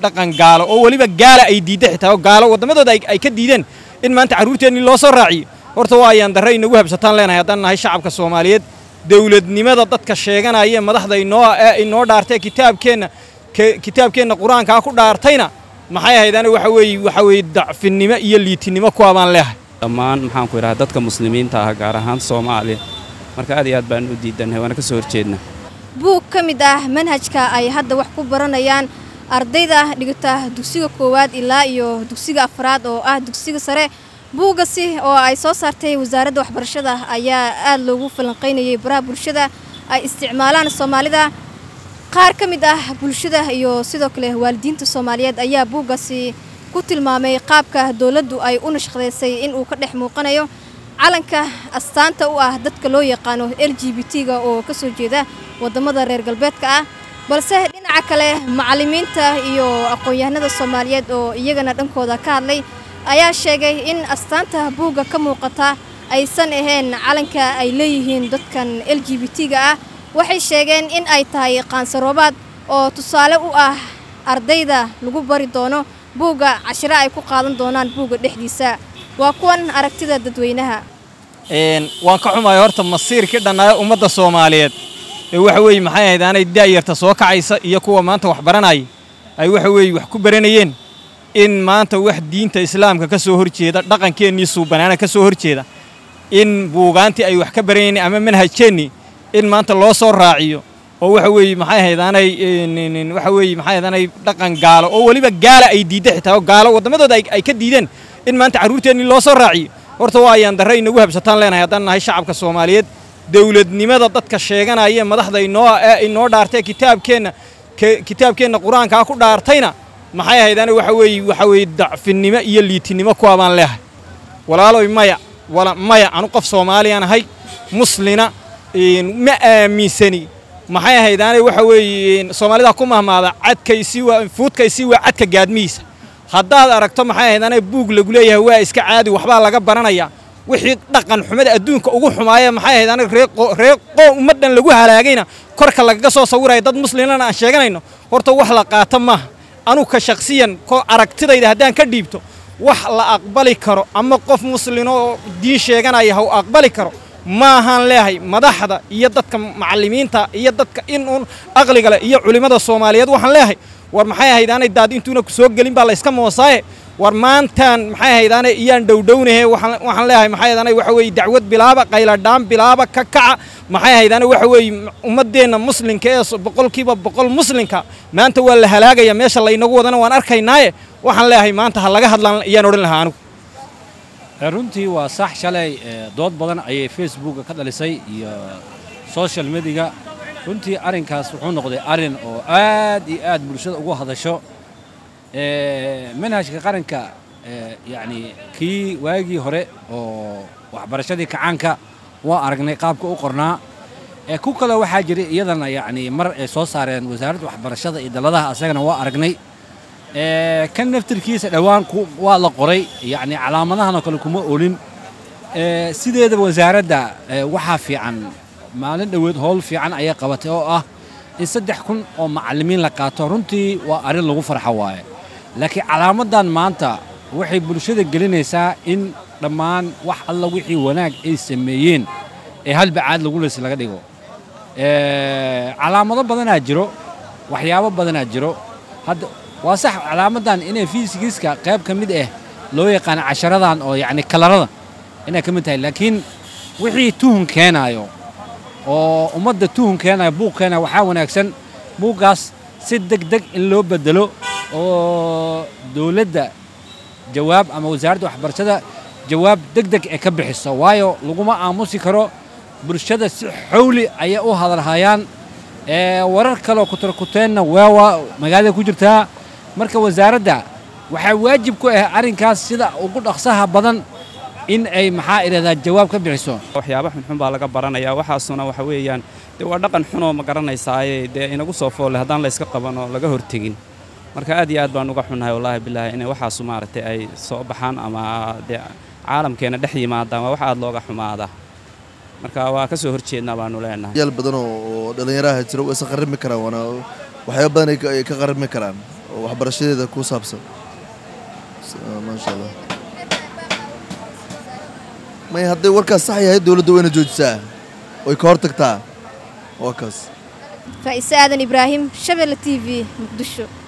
dhaqan gaalo oo waliba gaala ay diiday xitaa gaalo wadamadooda ay ka diideen in maanta caruurteena loo soo raaciyo horta waa ayaan darey inagu habsataan leenahay haddaan nahay shacabka Soomaaliyeed dawladnimada dadka sheeganaya madaxda inoo dhaartay kitaabkeena quraanka ku dhaartayna maxay ahaydaan waxa weey dacfinimo iyo liitinimo ku abaan leeyahay dhammaan maxaan ku yiraahdaa dadka muslimiinta ah gaar ahaan Soomaaliya marka aad iyo aad baan u diidanay waana ka soo horjeedna buug kamid ah manhajka ay hadda wax ku baranayaan ardayda dhigta dugsiga koowaad ilaa iyo dugsiga afraad oo ah dugsiga sare buugasi oo ay soo saartay wasaaradda waxbarashada ayaa aad loogu falanqaynayay baraha bulshada ay isticmaalaan Soomaalida qaar kamid ah bulshada iyo sidoo kale waalidiinta Soomaaliyeed ayaa buugasi ku tilmaamay qaabka dawladdu ay u nashqadeysay in uu ka dhex muuqanayo calanka astaanta u ah dadka loo yaqaano LGBT-ga oo ka soo jeeda wadamada reer galbeedka ah balse dhinaca kale macallimiinta iyo aqoon-yahanada Soomaaliyeed oo iyagana dhankooda ka hadlay ayaa sheegay in astaanta buuga ka muuqata aysan ahayn calanka ay leeyihiin dadkan LGBT-ga ah waxay sheegeen in ay tahay qaansaroobaad oo tusaale u ah ardayda lagu bari doono buuga cashira ay ku qaadan doonaan buuga dhexdiisa waa kuwan aragtida dadweynaha waan ka xumahay horta masiirka dhanaaya ummadda Soomaaliyeed waxa weey maxay ahayd aanay daayirta soo kacaysa iyo kuwa maanta wax baranay ay waxa weey wax ku baranayeen in maanta wax diinta islaamka ka soo horjeeda dhaqankeeni suubanaana ka soo horjeeda in buugaanti ay wax ka baranayeen ama manhajkeeni in maanta loo soo raaciyo oo waxa weey maxay ahayd aanay waxa weey maxay ahayd dhaqan gaalo oo waliba gaala ay diiday xitaa gaalo wadamadooda ay ka diideen in maanta caruurteeni loo soo raaciyo horta waa ayaan darey inagu habsataan leenahay haddaan nahay shacabka Soomaaliyeed dawladnimada dadka sheeganaya madaxda inoo dhaartay kitaabkeena quraanka ku dhaartayna maxay ahaydaan waxa weey dacfinimo iyo liitinimo ku abaan leeyahay walaalo imaya wala maya anu qof Soomaaliyan ahay muslina ma aaminsani maxay ahaydaan waxa weey Soomaalida ku mahmaada cadkaysi waa fuudkaysi waa cadka gaadmiisa haddaad aragto maxay ahaydaan buug lagu leeyahay waa iska caadi waxba laga baranaya wixii dhaqan xumada adduunka ugu xumaaya maxay ahayd anaga reeqo umadan lagu halaagayna korka laga soo sawiray dad muslimana aan sheeganayno horta wax la qaata ma anu ka shakhsiyan ko aragtidayda hadaan ka dhiibto wax la aqbali karo ama qof muslimo diin sheeganaya uu aqbali karo ma ahan leeyahay madaxda iyo dadka macallimiinta iyo dadka in aqliga leh iyo culimada Soomaaliyeed waxaan leeyahay war maxay ahayd anay dad intuuna ku soo galin baa la iska moosay warmaantan maxay ahaydaan iyaan dhowdhownahay waxaan leeyahay maxay ahaydaan waxa weey dacwad bilaaba qayla dhaam bilaaba ka kaca maxay ahaydaan waxa weey ummadeena muslimka ee 100% muslimka maanta waa la halaagaya meesha la inagu wadana waan arkaynaa waxaan leeyahay maanta ha laga hadlaan iyaan oran lahaa anigu runtii waa sax shalay dood badan ay Facebook ka dhalisay iyo social media runtii arinkaas wuxuu noqday arin oo aad iyo aad bulshada ugu hadasho منهج قرنك يعني كي واجي هراء وحبرشادي كعنك وأرجني قابك أقرنا كوكلا وحاجري يدنا يعني مر صوصارين وزارة وحبرشادي إذا لها أسرنا وأرجني كان نفت الكيس الأوان كو ولا قري يعني على مناهنا كلكم أولين سيد الوزارة دا وحافي عن ما ندود هول في عن أي قوته يصدق كن أو معلمين لكاتورنتي وأرين لغفر حواي لكن علامتان مانتا وحي بلشدة جلينيسا إن لمان وح الله وحي وناك السميين هل بعد لقوله سلقديقو علامة بدنا نجرو وحيابة بدنا نجرو هاد وصح علامتان إن في سكيسكا قاب كميد لو يقان 10 أو يعني كلردان إن كمتها لكن وحي توهم كان أيو أو مدة توهم كان أبوه كان وحاول أكسن بوقاس صدق دق اللي بدلو أو دولة جواب أما وزارة وحبرشدة جواب دقدق أكبح الصوايا لقوم أموسي كرو برشدة حولي أيقو هذا الهيان ورك لو كتركتين ووا مجال كوجرتها مركز وزارة ده وحواجب كأرين كاس كذا وقول أخصها بدن إن أي محاير هذا الجواب كبح الصو وحيا بحمد حمبا لقى برنا يا وحاسونا وحويان ودقن حنو مقرنا يساعي ده إنه قصفوا لهذا لا يسقى بنا لقى هرتين marka aad iyo aad baan uga xunnahay wallahi billahi inay waxa sumaartay ay soo baxaan ama caalamkeena dhex yimaadaan waxa aad looga xumaada marka waa ka soo horjeednaa baan u leenahay yal badan oo dhalinyaraha jira oo is qarrimi karaan waxay badan ay ka qarrimi karaan waxbarashadeeda ku saabsan ma sha Allah ma yahay warka sax yahay dawladda wayna joojisaa way ka hortagtaa wakas Aden Ibrahim Shabelle TV Muqdisho